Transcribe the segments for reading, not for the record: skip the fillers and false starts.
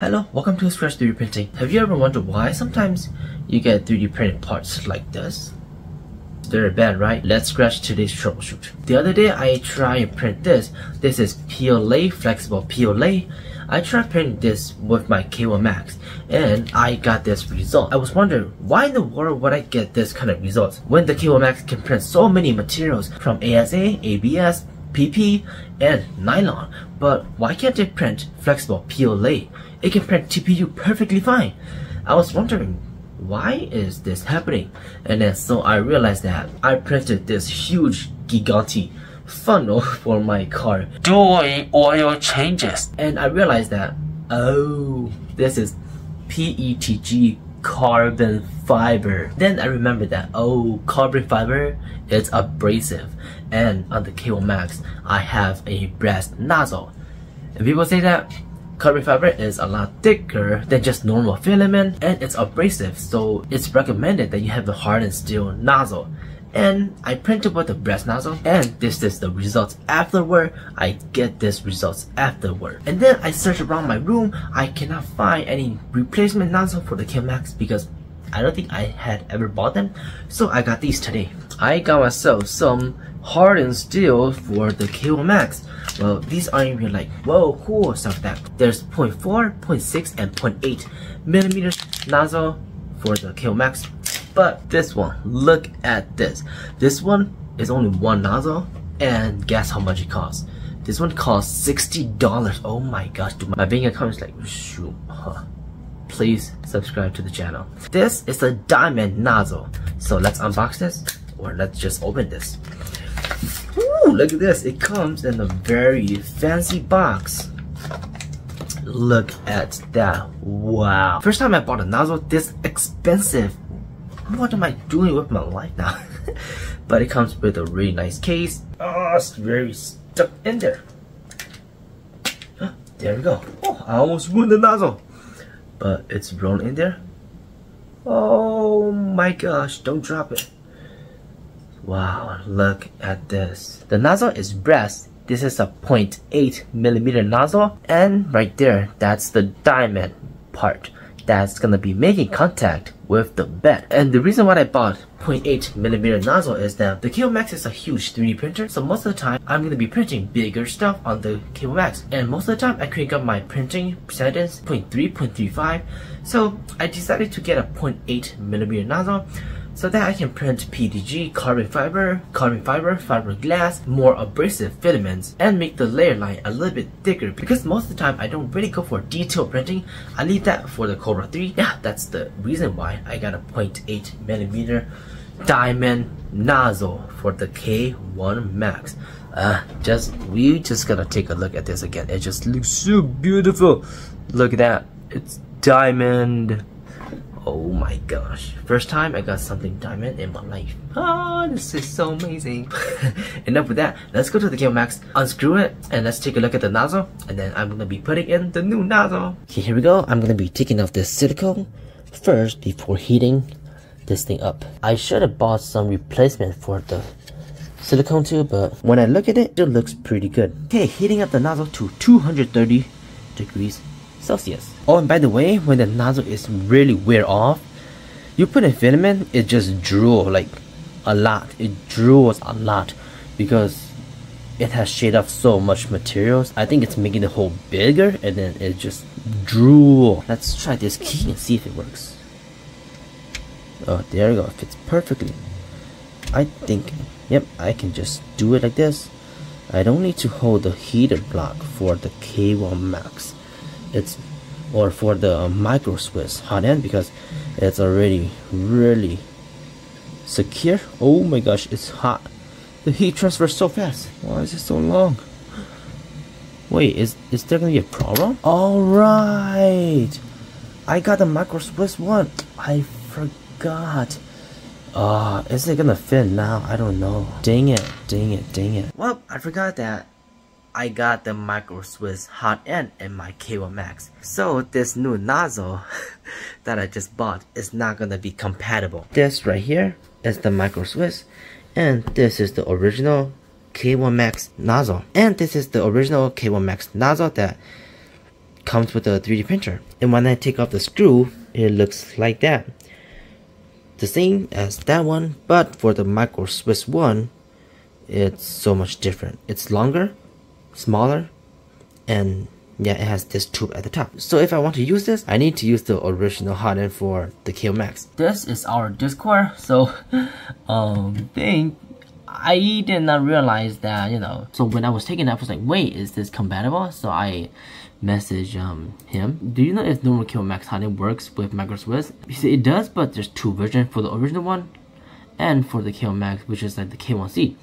Hello, welcome to Scratch 3D Printing. Have you ever wondered why sometimes you get 3D printed parts like this? They're bad, right? Let's scratch today's troubleshoot. The other day I tried to print this. This is PLA, flexible PLA. I tried printing this with my K1 Max and I got this result. I was wondering why in the world would I get this kind of results when the K1 Max can print so many materials from ASA, ABS, PP, and Nylon. But why can't it print flexible PLA? It can print TPU perfectly fine. I was wondering, why is this happening? And then so I realized that I printed this huge gigantic funnel for my car doing oil changes. And I realized that, oh, this is PETG carbon fiber. Then I remembered that, oh, carbon fiber is abrasive. And on the K1 Max, I have a brass nozzle. And people say that carbon fiber is a lot thicker than just normal filament and it's abrasive, so it's recommended that you have a hardened steel nozzle. And I printed with the brass nozzle and this is the results afterward. I get this results afterward. And then I searched around my room. I cannot find any replacement nozzle for the K1 Max because I don't think I had ever bought them. So I got these today. I got myself some hardened steel for the K1 Max. Well, these aren't even like, whoa, cool stuff like that. There's 0.4, 0.6, and 0.8 millimeters nozzle for the K1 Max. But this one, look at this. This one is only one nozzle, and guess how much it costs? This one costs $60. Oh my gosh, dude, my bank account is like, shoot, huh? Please subscribe to the channel. This is a diamond nozzle. So let's unbox this, or let's just open this. Ooh, look at this. It comes in a very fancy box. Look at that. Wow. First time I bought a nozzle this expensive. What am I doing with my life now? But it comes with a really nice case. Oh, it's very stuck in there. There we go. Oh, I almost ruined the nozzle. But it's rolled in there. Oh my gosh, don't drop it. Wow, look at this. The nozzle is brass. This is a 0.8 millimeter nozzle. And right there, that's the diamond part that's gonna be making contact with the bed. And the reason why I bought 0.8 millimeter nozzle is that the K1 Max is a huge 3D printer. So most of the time, I'm gonna be printing bigger stuff on the K1 Max. And most of the time, I crank up my printing percentage, 0.3, 0.35. So I decided to get a 0.8 millimeter nozzle, so that I can print PETG, carbon fiber, fiberglass, more abrasive filaments, and make the layer line a little bit thicker because most of the time I don't really go for detail printing. I leave that for the Cobra 3. Yeah, that's the reason why I got a 0.8 millimeter diamond nozzle for the K1 Max. We just gotta take a look at this again. It just looks so beautiful. Look at that. It's diamond. Oh my gosh, first time I got something diamond in my life. Oh, this is so amazing. Enough with that, let's go to the K1 Max, unscrew it, and let's take a look at the nozzle. And then I'm gonna be putting in the new nozzle. Okay, here we go. I'm gonna be taking off this silicone first before heating this thing up. I should have bought some replacement for the silicone too, but when I look at it, it looks pretty good. Okay, heating up the nozzle to 230 degrees Celsius. Oh, and by the way, when the nozzle is really wear off, you put in filament, it just drools like a lot. It drools a lot because it has shaved off so much materials. I think it's making the hole bigger and then it just drools. Let's try this key and see if it works. Oh, there we go. It fits perfectly. I think, yep, I can just do it like this. I don't need to hold the heater block for the K1 Max. It's or for the Micro Swiss hot end because it's already really secure. Oh my gosh, it's hot. The heat transfers so fast. Why is it so long? Wait, is there gonna be a problem? Alright, I got the Micro Swiss one. I forgot. Is it gonna fit now? I don't know. Dang it, dang it, dang it. Well, I forgot that I got the Micro Swiss hot end in my K1 Max. So this new nozzle that I just bought is not gonna be compatible. This right here is the Micro Swiss, and this is the original K1 Max nozzle. And this is the original K1 Max nozzle that comes with a 3D printer. And when I take off the screw, it looks like that. The same as that one, but for the Micro Swiss one, it's so much different. It's longer, smaller, and yeah, it has this tube at the top. So if I want to use this, I need to use the original hot end for the K1 Max. This is our Discord, so I did not realize that, you know. So when I was taking it, I was like, wait, is this compatible? So I messaged him. Do you know if normal K1 Max hot end works with Micro Swiss? He said it does, but there's two versions, for the original one and for the K1 Max, which is like the K1C.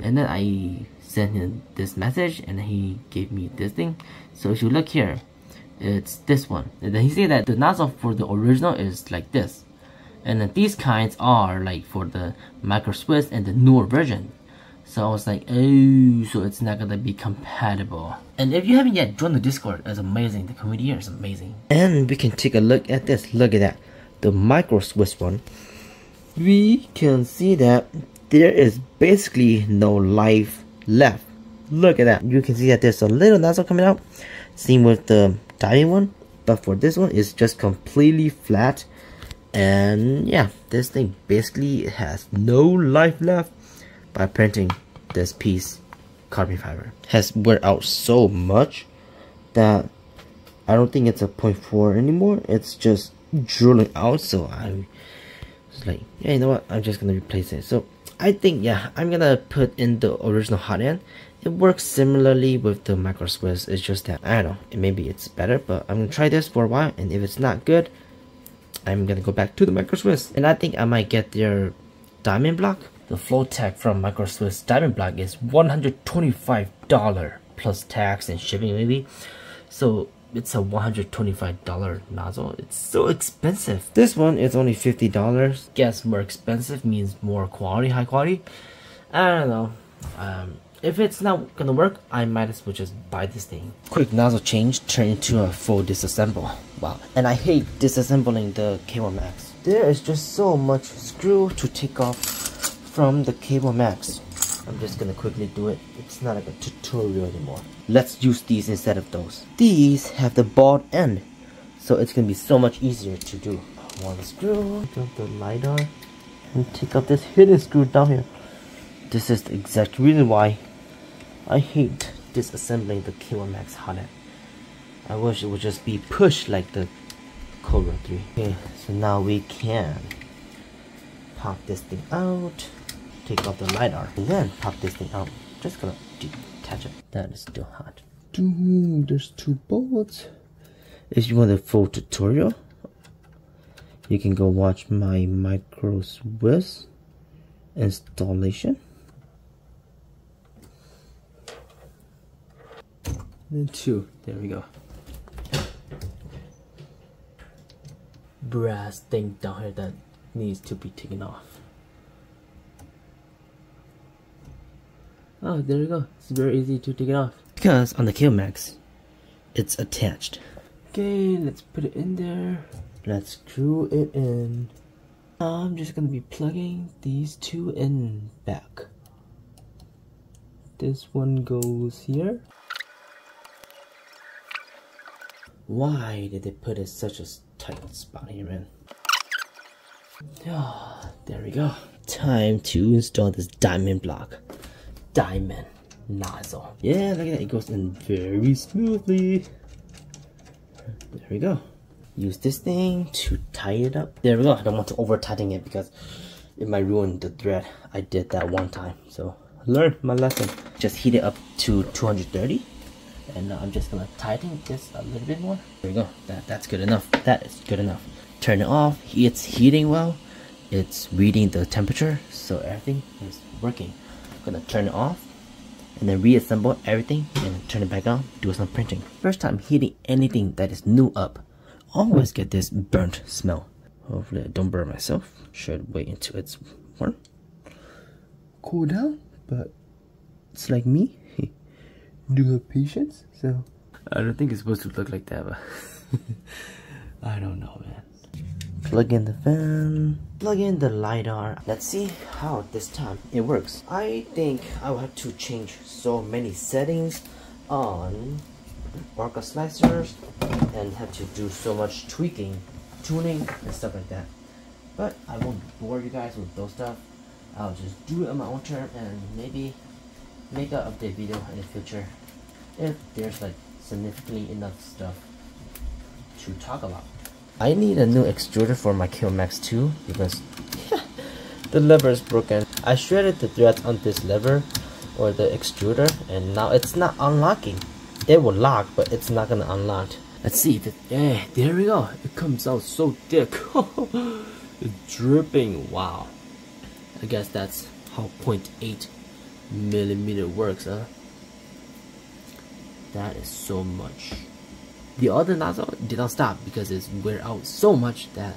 And then I sent him this message and he gave me this thing. So if you look here, it's this one. And then he said that the nozzle for the original is like this. And then these kinds are like for the Micro Swiss and the newer version. So I was like, oh, so it's not gonna be compatible. And if you haven't yet joined the Discord, it's amazing. The community here is amazing. And we can take a look at this. Look at that. The Micro Swiss one. We can see that there is basically no life left. Look at that. You can see that there's a little nozzle coming out. Same with the diving one. But for this one, it's just completely flat. And yeah, this thing basically has no life left. By printing this piece, carbon fiber has wear out so much that I don't think it's a 0.4 anymore. It's just drilling out. So I'm just like, yeah, you know what, I'm just gonna replace it. So I think, yeah, I'm gonna put in the original hot end. It works similarly with the Micro Swiss. It's just that, I don't know, maybe it's better, but I'm gonna try this for a while, and if it's not good, I'm gonna go back to the Micro Swiss. And I think I might get their diamond block. The flow tag from Micro Swiss diamond block is $125 plus tax and shipping maybe. So it's a $125 nozzle. It's so expensive. This one is only $50. Guess more expensive means more quality, high quality. I don't know. If it's not gonna work, I might as well just buy this thing. Quick nozzle change turned into a full disassemble. Wow. And I hate disassembling the K1 Max. There is just so much screw to take off from the K1 Max. I'm just gonna quickly do it. It's not like a tutorial anymore. Let's use these instead of those. These have the bald end, so it's gonna be so much easier to do. One screw, take off the LiDAR, and take off this hidden screw down here. This is the exact reason why I hate disassembling the K1 Max hot end. I wish it would just be pushed like the Cobra 3. Okay, so now we can pop this thing out, take off the LiDAR, and then pop this thing out. Just gonna detach it. That is still hot. There's two bolts. If you want a full tutorial, you can go watch my Micro Swiss installation. Then two, there we go. Brass thing down here that needs to be taken off. Oh, there we go. It's very easy to take it off because on the K1 Max, it's attached. Okay, let's put it in there. Let's screw it in. I'm just gonna be plugging these two in back. This one goes here. Why did they put it such a tight spot here, man? Oh, there we go. Time to install this diamond block. Diamond nozzle. Yeah, look at that. It goes in very smoothly. There we go. Use this thing to tie it up. There we go. I don't want to over-tighten it because it might ruin the thread. I did that one time, so learn my lesson. Just heat it up to 230. And now I'm just gonna tighten this a little bit more. There we go. That's good enough. That is good enough. Turn it off. It's heating well. It's reading the temperature, so everything is working. I'm gonna turn it off, and then reassemble everything, and turn it back on. Do some printing. First time heating anything that is new up, always get this burnt smell. Hopefully, I don't burn myself. Should wait until it's warm, cool down. But it's like me. Do have patience, so I don't think it's supposed to look like that, but I don't know, man. Plug in the fan, plug in the LiDAR. Let's see how this time it works. I think I will have to change so many settings on Orca slicers and have to do so much tweaking, tuning, and stuff like that. But I won't bore you guys with those stuff. I'll just do it on my own term and maybe make an update video in the future if there's like significantly enough stuff to talk about. I need a new extruder for my K1 Max 2 because the lever is broken. I shredded the threads on this lever or the extruder and now it's not unlocking. It will lock but it's not gonna unlock. Let's see if it, there we go. It comes out so thick. It's dripping, wow. I guess that's how 0.8 mm works, huh? That is so much. The other nozzle did not stop because it's wear out so much that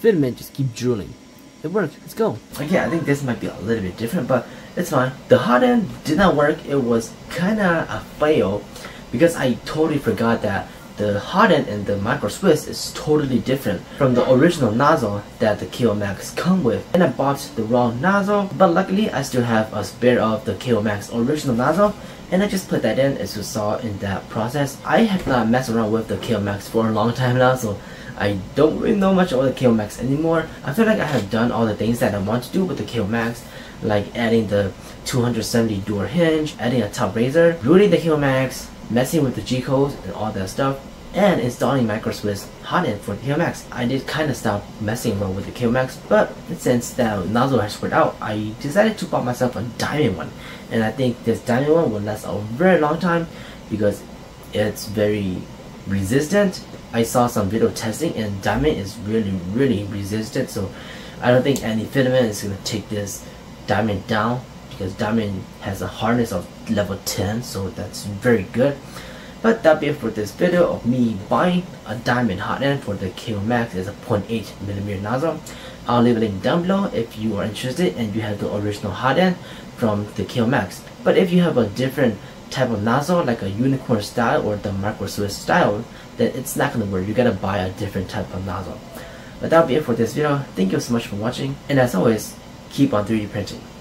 filament just keep drooling. It worked, let's go. Okay, I think this might be a little bit different, but it's fine. The hot end did not work. It was kinda a fail because I totally forgot that the hot end and the Micro Swiss is totally different from the original nozzle that the K1 Max come with, and I bought the wrong nozzle, but luckily I still have a spare of the K1 Max original nozzle and I just put that in. As you saw in that process, I have not messed around with the K1 Max for a long time now, so I don't really know much about the K1 Max anymore. I feel like I have done all the things that I want to do with the K1 Max, like adding the 270 door hinge, adding a top razor, routing the K1 Max, messing with the G-codes and all that stuff, and installing Micro Swiss hot end for the K1 Max. I did kind of stop messing around with the K1 Max, but since that nozzle has spread out, I decided to buy myself a diamond one, and I think this diamond one will last a very long time because it's very resistant. I saw some video testing and diamond is really resistant, so I don't think any filament is going to take this diamond down because diamond has a hardness of level 10, so that's very good. But that'll be it for this video of me buying a diamond hot end for the K1 Max as a 0.8 mm nozzle. I'll leave a link down below if you are interested and you have the original hot end from the K1 Max. But if you have a different type of nozzle, like a unicorn style or the Micro Swiss style, then it's not gonna work. You gotta buy a different type of nozzle. But that'll be it for this video. Thank you so much for watching, and as always, keep on 3D printing.